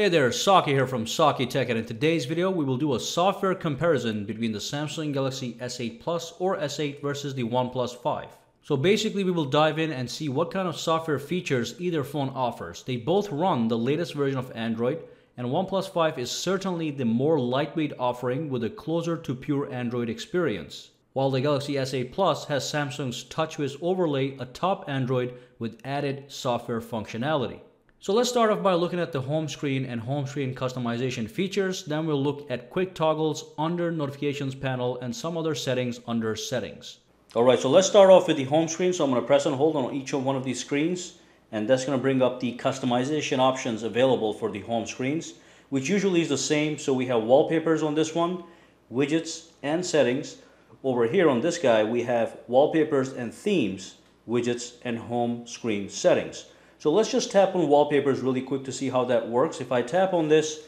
Hey there, Saki here from Saki Tech, and in today's video we will do a software comparison between the Samsung Galaxy S8 Plus or S8 versus the OnePlus 5. So basically we will dive in and see what kind of software features either phone offers. They both run the latest version of Android, and OnePlus 5 is certainly the more lightweight offering with a closer to pure Android experience, while the Galaxy S8 Plus has Samsung's TouchWiz overlay atop Android with added software functionality. So let's start off by looking at the home screen and home screen customization features. Then we'll look at quick toggles under notifications panel and some other settings under settings. All right, so let's start off with the home screen. So I'm going to press and hold on each one of these screens, and that's going to bring up the customization options available for the home screens, which usually is the same. So we have wallpapers on this one, widgets and settings. Over here on this guy, we have wallpapers and themes, widgets and home screen settings. So let's just tap on wallpapers really quick to see how that works. If I tap on this,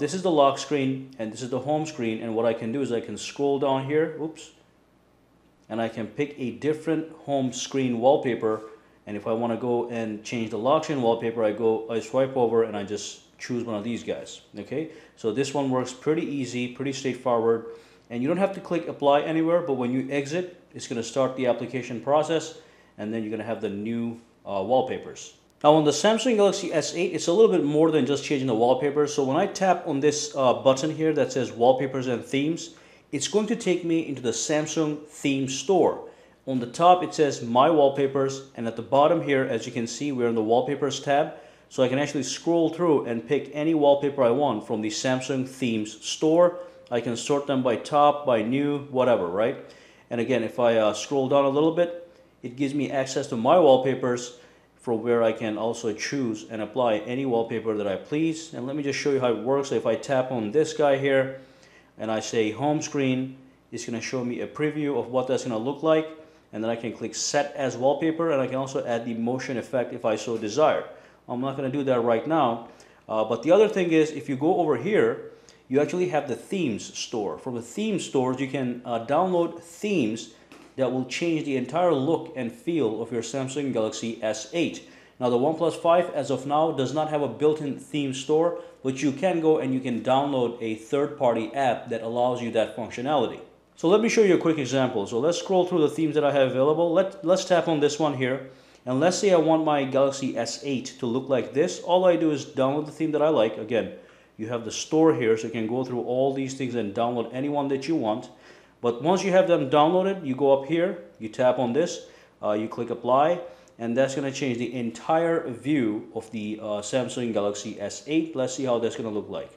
this is the lock screen and this is the home screen. And what I can do is I can scroll down here, oops, and I can pick a different home screen wallpaper. And if I want to go and change the lock screen wallpaper, I swipe over and I just choose one of these guys. Okay, so this one works pretty easy, pretty straightforward. And you don't have to click apply anywhere, but when you exit, it's going to start the application process, and then you're going to have the new wallpapers. Now on the Samsung Galaxy S8, it's a little bit more than just changing the wallpaper. So when I tap on this button here that says wallpapers and themes, it's going to take me into the Samsung Theme Store. On the top, it says My Wallpapers, and at the bottom here, as you can see, we're in the Wallpapers tab. So I can actually scroll through and pick any wallpaper I want from the Samsung Themes Store. I can sort them by top, by new, whatever, right? And again, if I scroll down a little bit, it gives me access to my wallpapers, from where I can also choose and apply any wallpaper that I please. And let me just show you how it works. So if I tap on this guy here and I say home screen, it's going to show me a preview of what that's going to look like. And then I can click set as wallpaper, and I can also add the motion effect if I so desire. I'm not going to do that right now. But the other thing is, if you go over here, you actually have the themes store. From the theme stores, you can download themes that will change the entire look and feel of your Samsung Galaxy S8. Now the OnePlus 5 as of now does not have a built-in theme store, but you can go and you can download a third-party app that allows you that functionality. So let me show you a quick example. So let's scroll through the themes that I have available. Let's tap on this one here, and let's say I want my Galaxy S8 to look like this. All I do is download the theme that I like. Again, you have the store here, so you can go through all these things and download any one that you want. But once you have them downloaded, you go up here, you tap on this, you click apply, and that's going to change the entire view of the Samsung Galaxy S8. Let's see how that's going to look like.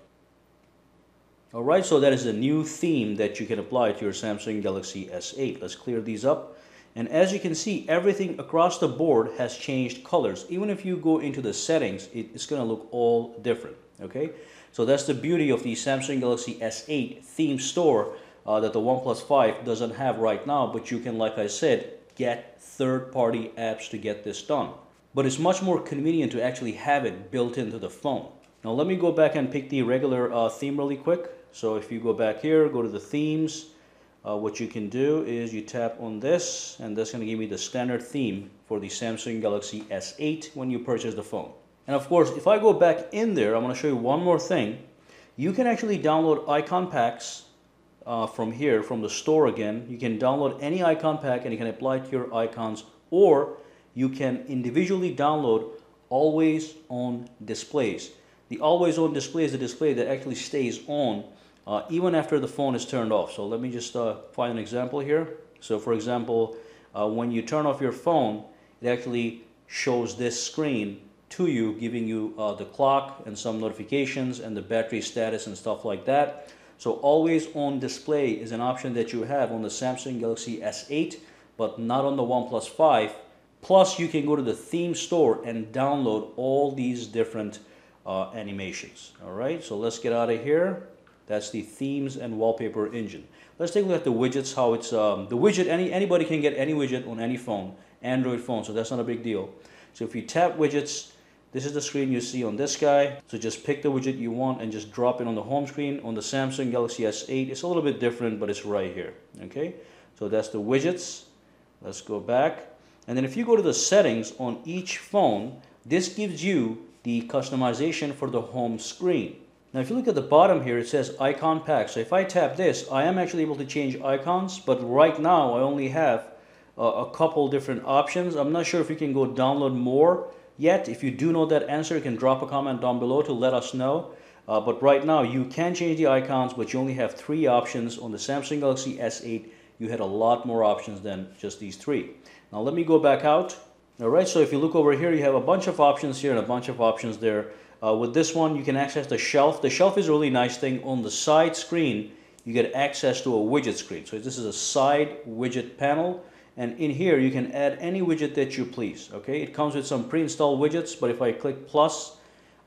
All right, so that is a new theme that you can apply to your Samsung Galaxy S8. Let's clear these up. And as you can see, everything across the board has changed colors. Even if you go into the settings, it's going to look all different. Okay, so that's the beauty of the Samsung Galaxy S8 Theme Store, that the OnePlus 5 doesn't have right now, but you can, like I said, get third-party apps to get this done. But it's much more convenient to actually have it built into the phone. Now let me go back and pick the regular theme really quick. So if you go back here, go to the themes, what you can do is you tap on this, and that's gonna give me the standard theme for the Samsung Galaxy S8 when you purchase the phone. And of course, if I go back in there, I'm gonna show you one more thing. You can actually download icon packs from here, from the store again. You can download any icon pack and you can apply to your icons, or you can individually download always on displays. The always on display is a display that actually stays on even after the phone is turned off. So let me just find an example here. So for example, when you turn off your phone, it actually shows this screen to you, giving you the clock and some notifications and the battery status and stuff like that. So always on display is an option that you have on the Samsung Galaxy S8, but not on the OnePlus 5. Plus you can go to the theme store and download all these different animations. All right, so let's get out of here. That's the themes and wallpaper engine. Let's take a look at the widgets, how it's, the widget, anybody can get any widget on any phone, Android phone, so that's not a big deal. So if you tap widgets, this is the screen you see on this guy. So just pick the widget you want and just drop it on the home screen. On the Samsung Galaxy S8, it's a little bit different, but it's right here, okay? So that's the widgets. Let's go back. And then if you go to the settings on each phone, this gives you the customization for the home screen. Now, if you look at the bottom here, it says icon pack. So if I tap this, I am actually able to change icons, but right now I only have a couple different options. I'm not sure if you can go download more yet. If you do know that answer, you can drop a comment down below to let us know. But right now you can change the icons, but you only have 3 options. On the Samsung Galaxy S8, you had a lot more options than just these 3. Now let me go back out. All right, so if you look over here, you have a bunch of options here and a bunch of options there. With this one, you can access the shelf. The shelf is a really nice thing. On the side screen, you get access to a widget screen. So this is a side widget panel. And in here, you can add any widget that you please, okay? It comes with some pre-installed widgets, but if I click plus,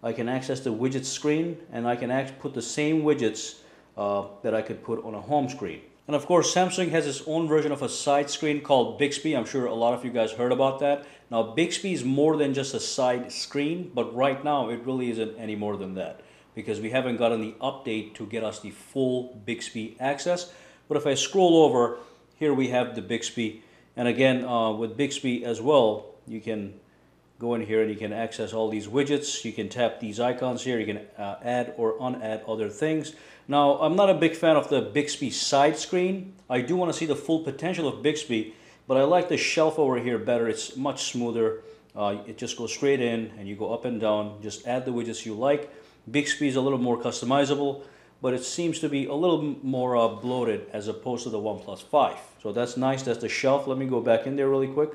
I can access the widget screen, and I can put the same widgets that I could put on a home screen. And of course, Samsung has its own version of a side screen called Bixby. I'm sure a lot of you guys heard about that. Now, Bixby is more than just a side screen, but right now it really isn't any more than that because we haven't gotten the update to get us the full Bixby access. But if I scroll over, here we have the Bixby. And again, with Bixby as well, you can go in here and you can access all these widgets. You can tap these icons here. You can add or unadd other things. Now, I'm not a big fan of the Bixby side screen. I do want to see the full potential of Bixby, but I like the shelf over here better. It's much smoother. It just goes straight in and you go up and down. Just add the widgets you like. Bixby is a little more customizable, but it seems to be a little more bloated as opposed to the OnePlus 5. So that's nice. That's the shelf. Let me go back in there really quick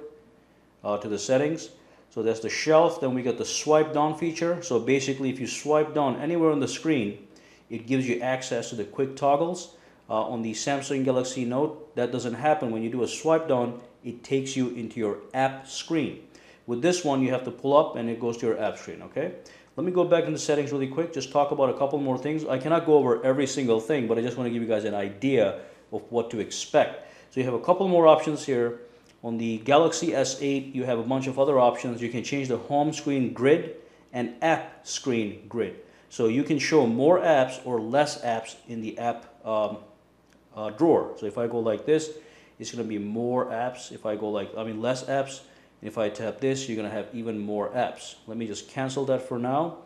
to the settings. So that's the shelf. Then we got the swipe down feature. So basically, if you swipe down anywhere on the screen, it gives you access to the quick toggles. On the Samsung Galaxy Note, that doesn't happen. When you do a swipe down, it takes you into your app screen. With this one, you have to pull up and it goes to your app screen, okay? Let me go back into settings really quick, just talk about a couple more things. I cannot go over every single thing, but I just want to give you guys an idea of what to expect. So you have a couple more options here. On the Galaxy S8, you have a bunch of other options. You can change the home screen grid and app screen grid. So you can show more apps or less apps in the app drawer. So if I go like this, it's going to be more apps. If I go like, I mean less apps. And if I tap this, you're going to have even more apps. Let me just cancel that for now.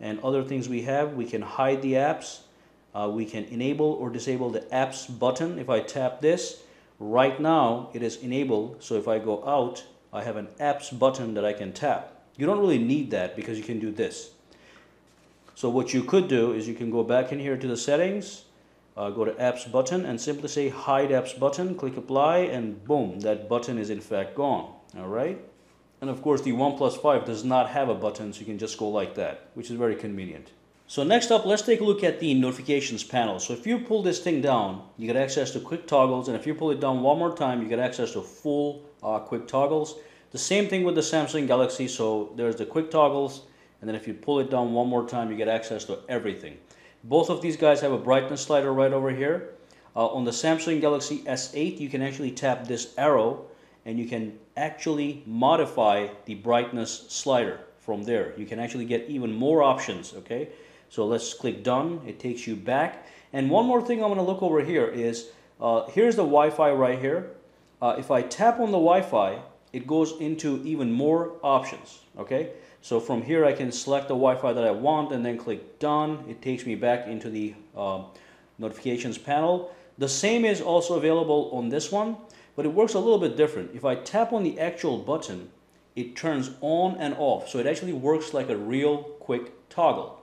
And other things we have, we can hide the apps. We can enable or disable the apps button. If I tap this, right now it is enabled. So if I go out, I have an apps button that I can tap. You don't really need that because you can do this. So what you could do is you can go back in here to the settings, go to apps button and simply say hide apps button, click apply, and boom, that button is in fact gone. All right. And of course, the OnePlus 5 does not have a button, so you can just go like that, which is very convenient. So next up, let's take a look at the notifications panel. So if you pull this thing down, you get access to quick toggles. And if you pull it down one more time, you get access to full quick toggles. The same thing with the Samsung Galaxy. So there's the quick toggles. And then if you pull it down one more time, you get access to everything. Both of these guys have a brightness slider right over here. On the Samsung Galaxy S8, you can actually tap this arrow and you can actually modify the brightness slider from there. You can actually get even more options, okay? So let's click done. It takes you back. And one more thing I'm going to look over here is, here's the Wi-Fi right here. If I tap on the Wi-Fi, it goes into even more options, okay? So from here, I can select the Wi-Fi that I want and then click done. It takes me back into the notifications panel. The same is also available on this one, but it works a little bit different. If I tap on the actual button, it turns on and off. So it actually works like a real quick toggle.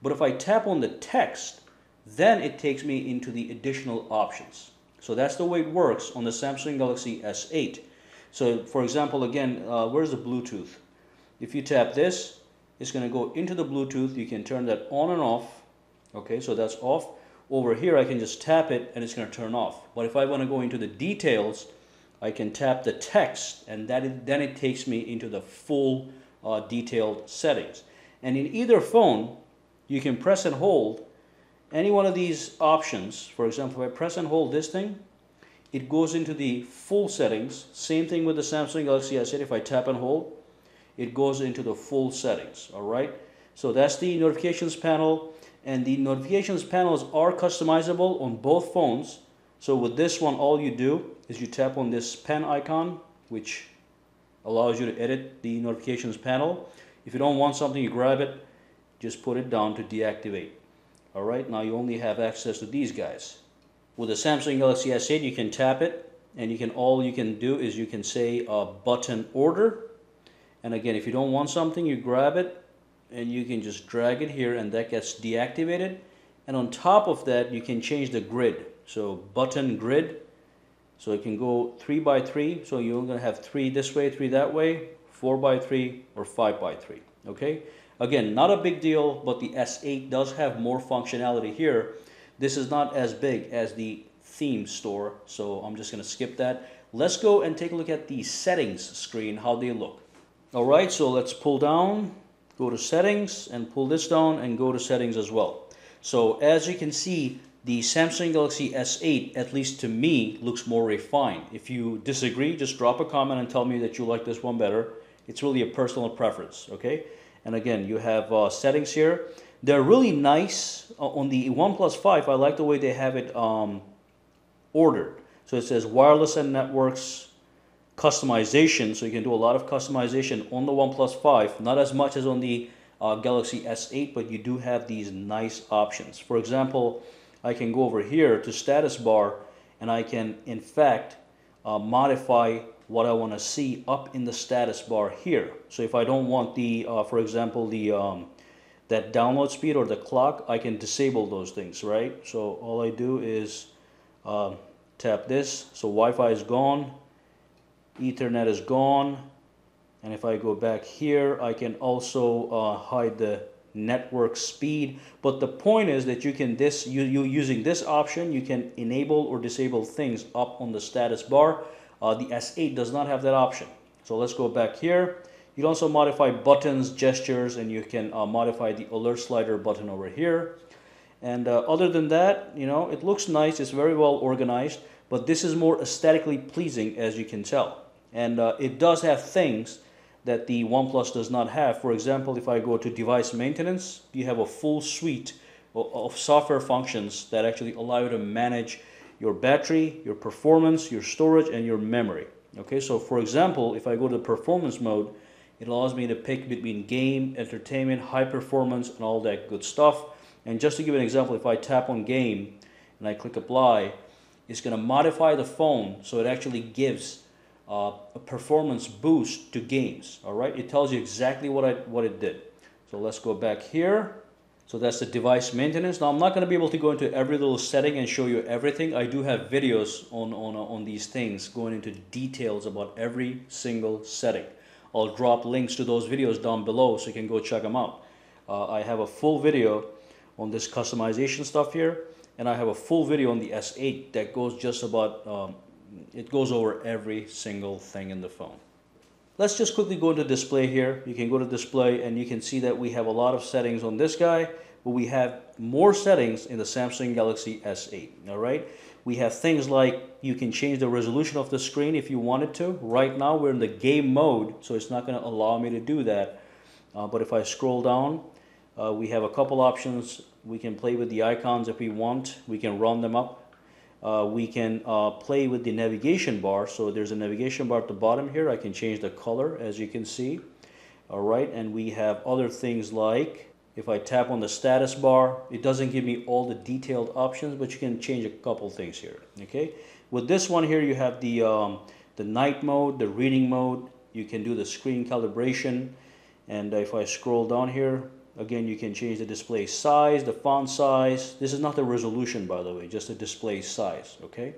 But if I tap on the text, then it takes me into the additional options. So that's the way it works on the Samsung Galaxy S8. So for example, again, where's the Bluetooth? If you tap this, it's going to go into the Bluetooth. You can turn that on and off. Okay, so that's off. Over here, I can just tap it and it's going to turn off. But if I want to go into the details, I can tap the text and then it takes me into the full detailed settings. And in either phone, you can press and hold any one of these options. For example, if I press and hold this thing, it goes into the full settings. Same thing with the Samsung Galaxy S8. If I tap and hold, it goes into the full settings, all right? So that's the notifications panel, and the notifications panels are customizable on both phones. So with this one, all you do is you tap on this pen icon, which allows you to edit the notifications panel. If you don't want something, you grab it, just put it down to deactivate. Alright, now you only have access to these guys. With the Samsung Galaxy S8, you can tap it, and you can, all you can do is you can say button order. And again, if you don't want something, you grab it and you can just drag it here, and that gets deactivated. And on top of that, you can change the grid. So button grid, so it can go 3 by 3. So you're gonna have 3 this way, 3 that way, 4 by 3, or 5 by 3. Okay, again, not a big deal, but the S8 does have more functionality here. This is not as big as the Theme Store, so I'm just going to skip that. Let's go and take a look at the settings screen, how they look. All right, so let's pull down, go to settings, and pull this down and go to settings as well. So as you can see, the Samsung Galaxy S8, at least to me, looks more refined. If you disagree, just drop a comment and tell me that you like this one better. It's really a personal preference, okay? And again, you have settings here. They're really nice. On the OnePlus 5, I like the way they have it ordered. So it says wireless and networks customization. So you can do a lot of customization on the OnePlus 5. Not as much as on the Galaxy S8, but you do have these nice options. For example, I can go over here to status bar, and I can, in fact, modify what I want to see up in the status bar here. So if I don't want the, for example, the that download speed or the clock, I can disable those things, right? So all I do is tap this. So Wi-Fi is gone, Ethernet is gone, and if I go back here, I can also hide the network speed. But the point is that you can using this option, you can enable or disable things up on the status bar. The S8 does not have that option. So let's go back here. You can also modify buttons, gestures, and you can modify the alert slider button over here. And other than that, you know, it looks nice. It's very well organized, but this is more aesthetically pleasing, as you can tell. And it does have things that the OnePlus does not have. For example, if I go to device maintenance, you have a full suite of software functions that actually allow you to manage your battery, your performance, your storage, and your memory. Okay, so for example, if I go to performance mode, it allows me to pick between game, entertainment, high performance, and all that good stuff. And just to give an example, if I tap on game and I click apply, it's going to modify the phone so it actually gives a performance boost to games. All right, it tells you exactly what it did. So let's go back here. So that's the device maintenance. Now I'm not going to be able to go into every little setting and show you everything. I do have videos on these things, going into details about every single setting. I'll drop links to those videos down below so you can go check them out. I have a full video on this customization stuff here, and I have a full video on the S8 that goes just about, it goes over every single thing in the phone. Let's just quickly go into display here. You can go to display, and you can see that we have a lot of settings on this guy, but we have more settings in the Samsung Galaxy S8, all right? We have things like you can change the resolution of the screen if you wanted to. Right now, we're in the game mode, so it's not gonna allow me to do that. But if I scroll down, we have a couple options. We can play with the icons if we want. We can round them up. We can play with the navigation bar. So there's a navigation bar at the bottom here. I can change the color, as you can see. All right, and we have other things like, if I tap on the status bar, it doesn't give me all the detailed options, but you can change a couple things here, okay? With this one here, you have the night mode, the reading mode. You can do the screen calibration. And if I scroll down here, again, you can change the display size, the font size. This is not the resolution, by the way, just the display size, okay?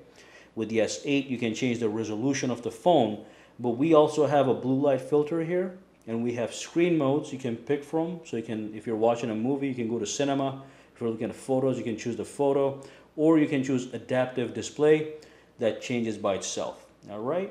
With the S8, you can change the resolution of the phone, but we also have a blue light filter here, and we have screen modes you can pick from. So you can, if you're watching a movie, you can go to cinema. If you're looking at photos, you can choose the photo, or you can choose adaptive display that changes by itself, all right?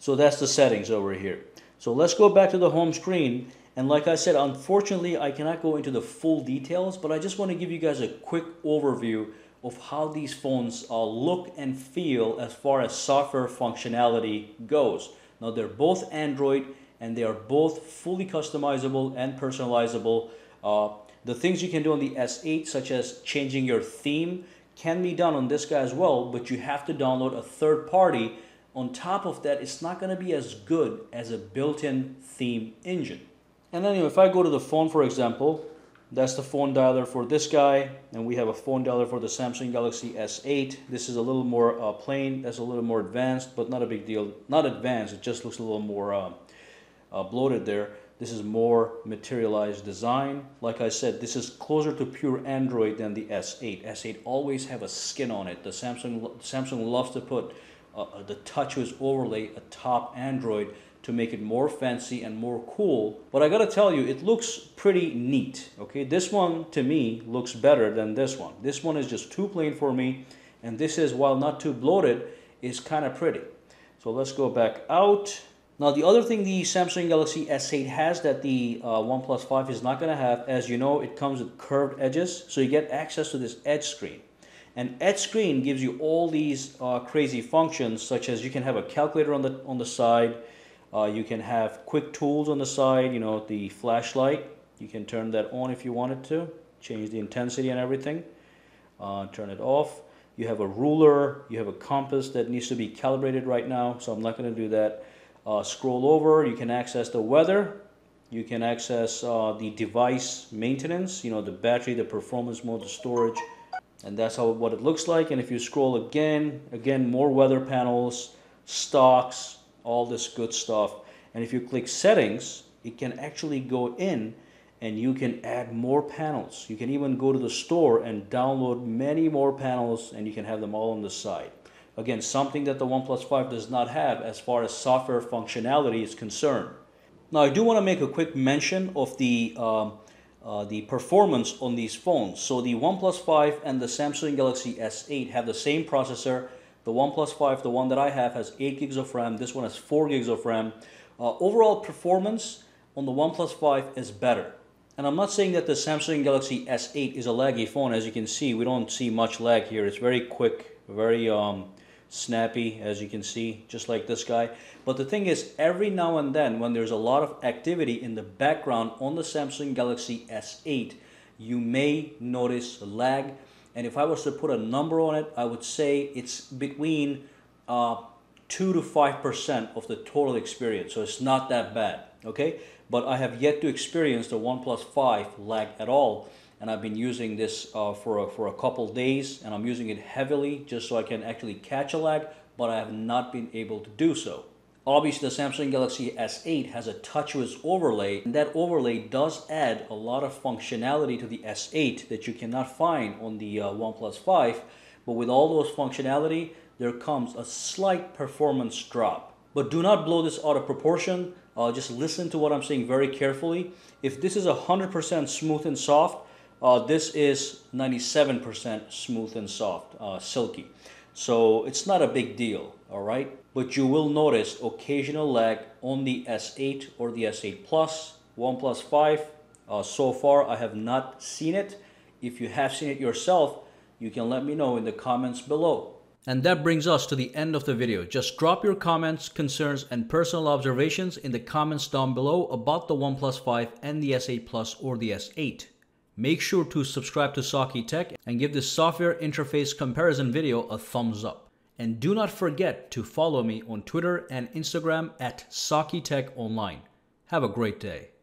So that's the settings over here. So let's go back to the home screen. And like I said, unfortunately, I cannot go into the full details, but I just want to give you guys a quick overview of how these phones look and feel as far as software functionality goes. Now, they're both Android, and they are both fully customizable and personalizable. The things you can do on the S8, such as changing your theme, can be done on this guy as well, but you have to download a third party. On top of that, it's not going to be as good as a built-in theme engine. And anyway, if I go to the phone, for example, that's the phone dialer for this guy, and we have a phone dialer for the Samsung Galaxy S8. This is a little more plain, that's a little more advanced, but not a big deal. Not advanced, it just looks a little more bloated there. This is more materialized design. Like I said, this is closer to pure Android than the S8. S8 always have a skin on it. The Samsung loves to put the TouchWiz overlay atop Android to make it more fancy and more cool. But I gotta tell you, it looks pretty neat, okay? This one, to me, looks better than this one. This one is just too plain for me, and this is, while not too bloated, is kind of pretty. So let's go back out. Now, the other thing the Samsung Galaxy S8 has that the OnePlus 5 is not gonna have, as you know, it comes with curved edges, so you get access to this edge screen. And edge screen gives you all these crazy functions, such as you can have a calculator on the side. You can have quick tools on the side, you know, the flashlight. You can turn that on if you wanted to, change the intensity and everything, turn it off. You have a ruler, you have a compass that needs to be calibrated right now, so I'm not going to do that. Scroll over, you can access the weather, you can access the device maintenance, you know, the battery, the performance mode, the storage, and that's what it looks like. And if you scroll again, more weather panels, stocks, all this good stuff. And if you click settings, it can actually go in and you can add more panels. You can even go to the store and download many more panels, and you can have them all on the side. Again, something that the OnePlus 5 does not have as far as software functionality is concerned. Now, I do want to make a quick mention of the performance on these phones. So the OnePlus 5 and the Samsung Galaxy S8 have the same processor. The OnePlus 5, the one that I have, has 8 gigs of RAM. This one has 4 gigs of RAM. Overall performance on the OnePlus 5 is better. And I'm not saying that the Samsung Galaxy S8 is a laggy phone. As you can see, we don't see much lag here. It's very quick, very snappy, as you can see, just like this guy. But the thing is, every now and then, when there's a lot of activity in the background on the Samsung Galaxy S8, you may notice lag. And if I was to put a number on it, I would say it's between 2 to 5% of the total experience. So it's not that bad, okay? But I have yet to experience the OnePlus 5 lag at all. And I've been using this for a couple days, and I'm using it heavily just so I can actually catch a lag, but I have not been able to do so. Obviously, the Samsung Galaxy S8 has a TouchWiz overlay, and that overlay does add a lot of functionality to the S8 that you cannot find on the OnePlus 5. But with all those functionality, there comes a slight performance drop. But do not blow this out of proportion. Just listen to what I'm saying very carefully. If this is 100% smooth and soft, this is 97% smooth and soft, silky. So it's not a big deal, all right? But you will notice occasional lag on the S8 or the S8 Plus, OnePlus 5. So far, I have not seen it. If you have seen it yourself, you can let me know in the comments below. And that brings us to the end of the video. Just drop your comments, concerns, and personal observations in the comments down below about the OnePlus 5 and the S8 Plus or the S8. Make sure to subscribe to Saki Tech and give this software interface comparison video a thumbs up. And do not forget to follow me on Twitter and Instagram at Saki Tech Online. Have a great day.